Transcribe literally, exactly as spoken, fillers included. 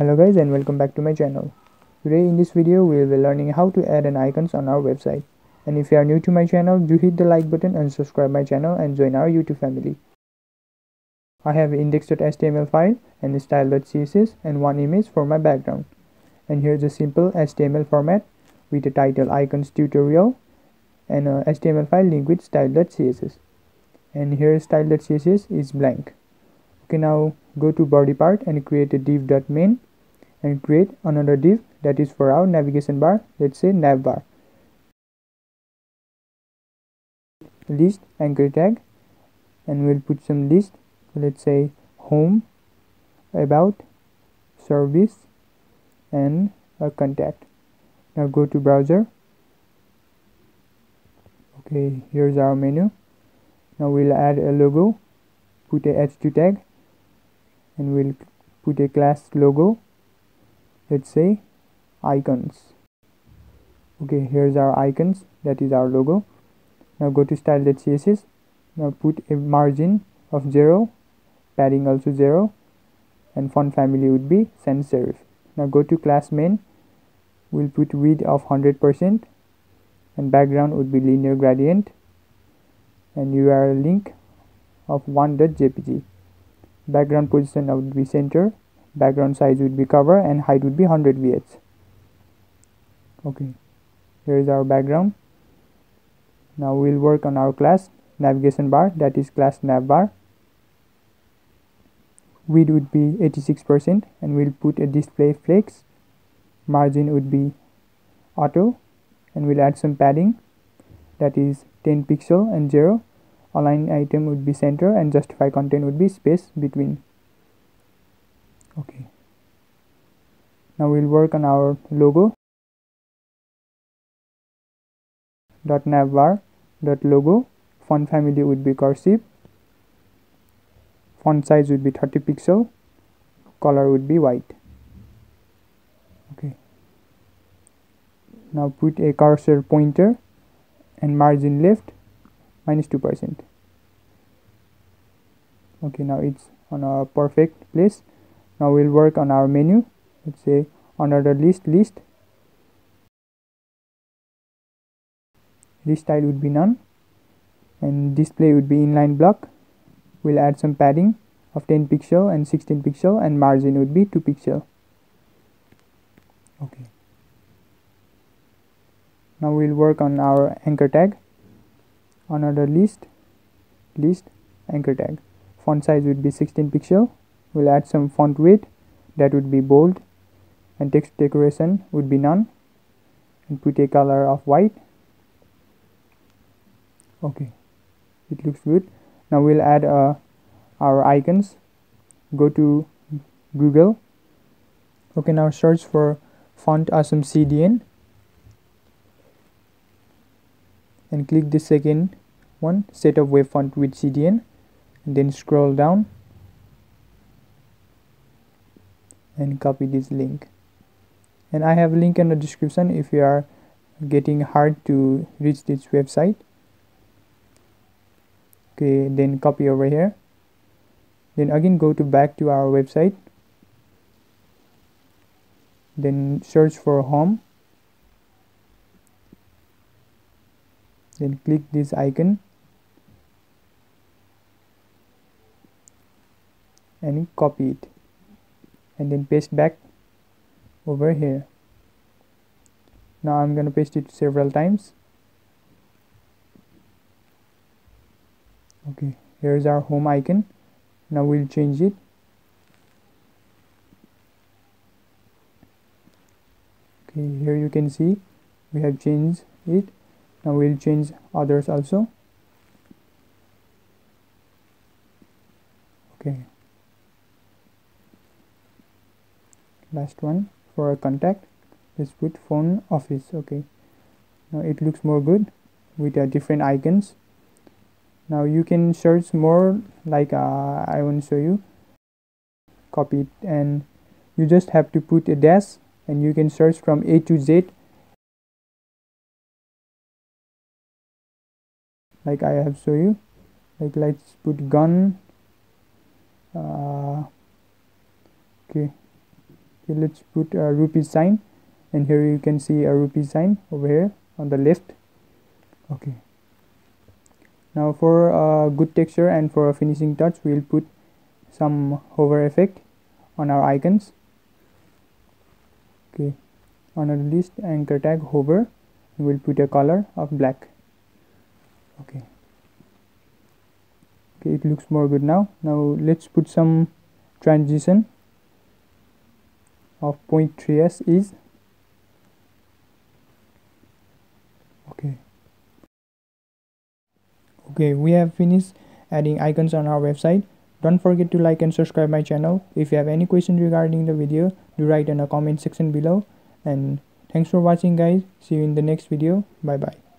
Hello guys and welcome back to my channel. Today in this video we will be learning how to add an icons on our website. And if you are new to my channel, do hit the like button and subscribe my channel and join our YouTube family. I have index.html file and style.css and one image for my background. And here's a simple H T M L format with the title icons tutorial and a H T M L file linked with style.css. And here style.css is blank. Okay, now go to body part and create a div.main. And create another div that is for our navigation bar, let's say nav bar. List anchor tag, and we'll put some list, let's say home, about, service, and a contact. Now go to browser. Okay, here's our menu. Now we'll add a logo, put a h two tag, and we'll put a class logo. Let's say icons. Okay, here's our icons, that is our logo. Now go to style.css. Now put a margin of zero, padding also zero, and font family would be sans serif. Now go to class main. We'll put width of one hundred percent, and background would be linear gradient, and U R L link of one dot J P G. Background position would be center. Background size would be cover and height would be one hundred V H. Okay, here is our background. Now we'll work on our class navigation bar, that is class nav bar. Width would be eighty-six percent and we'll put a display flex. Margin would be auto and we'll add some padding, that is ten pixel and zero. Align item would be center and justify content would be space between. Okay, now we'll work on our logo. Dot navbar dot logo. Font family would be cursive. Font size would be thirty pixel. Color would be white. Okay. Now put a cursor pointer and margin left minus two percent. Okay, now it's on a perfect place. Now we'll work on our menu, let's say under the list, list, list style would be none, and display would be inline block. We'll add some padding of ten pixel and sixteen pixel and margin would be two pixel. Okay. Now we'll work on our anchor tag, another list, list, anchor tag. Font size would be sixteen pixel. We'll add some font weight, that would be bold, and text decoration would be none, and put a color of white. Okay, it looks good. Now we'll add uh, our icons. Go to Google. Okay, now search for Font Awesome C D N and click the second one, set up web font with C D N, and then scroll down and copy this link. And I have a link in the description if you are getting hard to reach this website. Okay, then copy over here. Then again go to back to our website. Then search for home. Then click this icon and copy it. And then paste back over here. Now I'm gonna paste it several times. Okay, here's our home icon. Now we'll change it. Okay, here you can see we have changed it. Now we'll change others also. Okay. Last one for a contact, let's put phone office. Okay, now it looks more good with uh, different icons. Now you can search more, like uh, I want to show you. Copy it and you just have to put a dash and you can search from A to Z, like I have shown you. Like let's put gun. Uh, okay, Okay, let's put a rupee sign, and here you can see a rupee sign over here on the left. Okay, now for a good texture and for a finishing touch, we'll put some hover effect on our icons. Okay, on our list anchor tag hover, we'll put a color of black. Okay, okay, it looks more good now. Now let's put some transition of zero point three s is. Okay. Okay, we have finished adding icons on our website. Don't forget to like and subscribe my channel. If you have any questions regarding the video, do write in the comment section below. And thanks for watching guys. See you in the next video. Bye bye.